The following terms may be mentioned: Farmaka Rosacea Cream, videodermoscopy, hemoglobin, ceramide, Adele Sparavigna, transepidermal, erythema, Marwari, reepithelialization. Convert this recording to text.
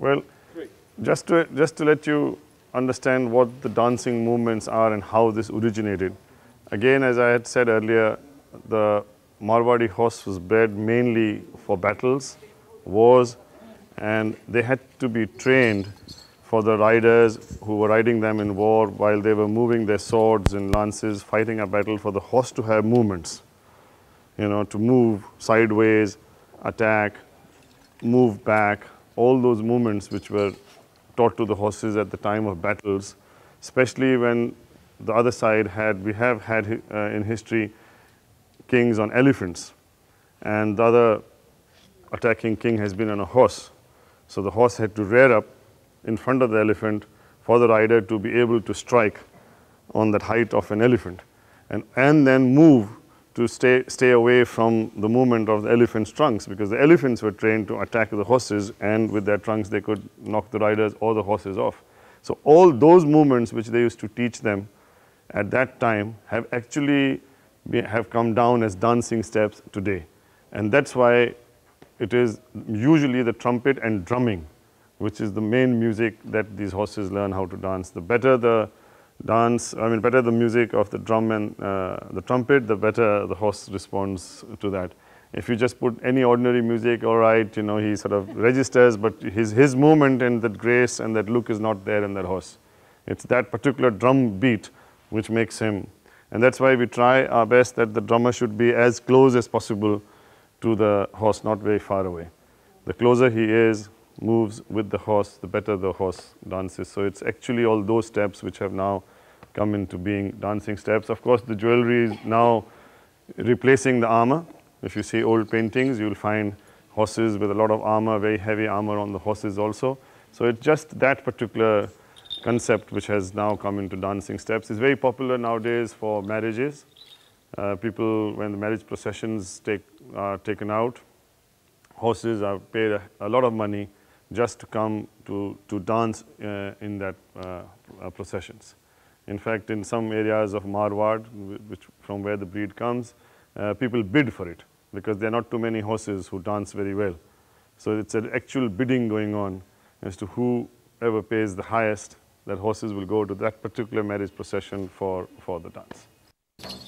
Well, just to let you understand what the dancing movements are and how this originated. Again, as I had said earlier, the Marwari horse was bred mainly for battles, wars, and they had to be trained for the riders who were riding them in war while they were moving their swords and lances, fighting a battle, for the horse to have movements, you know, to move sideways, attack, move back, all those movements which were taught to the horses at the time of battles, especially when the other side had, we have had in history, kings on elephants, and the other attacking king has been on a horse. So the horse had to rear up in front of the elephant for the rider to be able to strike on that height of an elephant, and then move to stay away from the movement of the elephant's trunks, because the elephants were trained to attack the horses, and with their trunks they could knock the riders or the horses off. So all those movements which they used to teach them at that time have actually come down as dancing steps today. And that's why it is usually the trumpet and drumming which is the main music that these horses learn how to dance. The better the dance, I mean better the music of the drum and the trumpet, the better the horse responds to that. If you just put any ordinary music, all right, you know, he sort of registers, but his movement and that grace and that look is not there in that horse. It's that particular drum beat which makes him, and that's why we try our best that the drummer should be as close as possible to the horse, not very far away. The closer he is, moves with the horse, the better the horse dances. So it's actually all those steps which have now come into being dancing steps. Of course, the jewelry is now replacing the armor. If you see old paintings, you'll find horses with a lot of armor, very heavy armor on the horses also. So it's just that particular concept which has now come into dancing steps. It's very popular nowadays for marriages. People, when the marriage processions are taken out, horses are paid a lot of money just to come to dance in that processions. In fact, in some areas of Marwar, from where the breed comes, people bid for it because there are not too many horses who dance very well. So it's an actual bidding going on as to whoever pays the highest, that horses will go to that particular marriage procession for the dance.